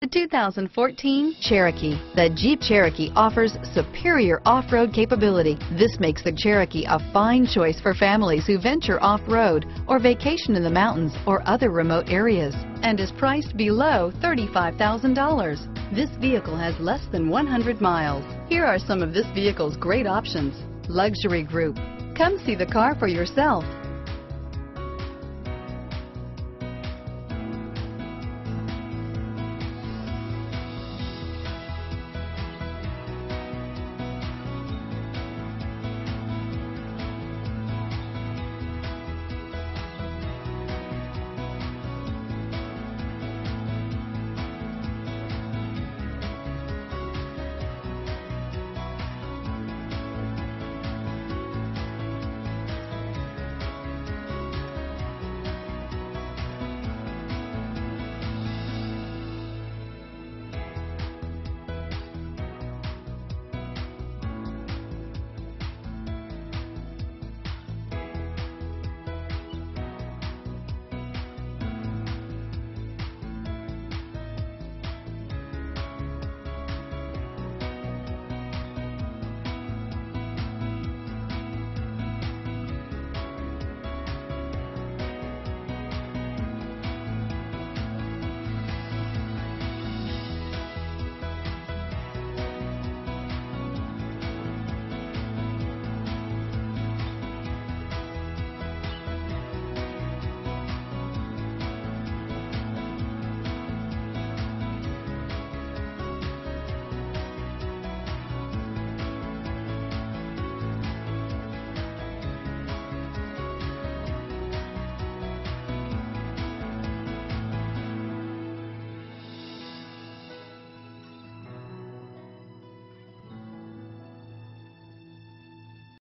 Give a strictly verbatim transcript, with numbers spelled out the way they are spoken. The two thousand fourteen Cherokee. The Jeep Cherokee offers superior off-road capability. This makes the Cherokee a fine choice for families who venture off-road or vacation in the mountains or other remote areas, and is priced below thirty-five thousand dollars. This vehicle has less than one hundred miles. Here are some of this vehicle's great options. Luxury group. Come see the car for yourself.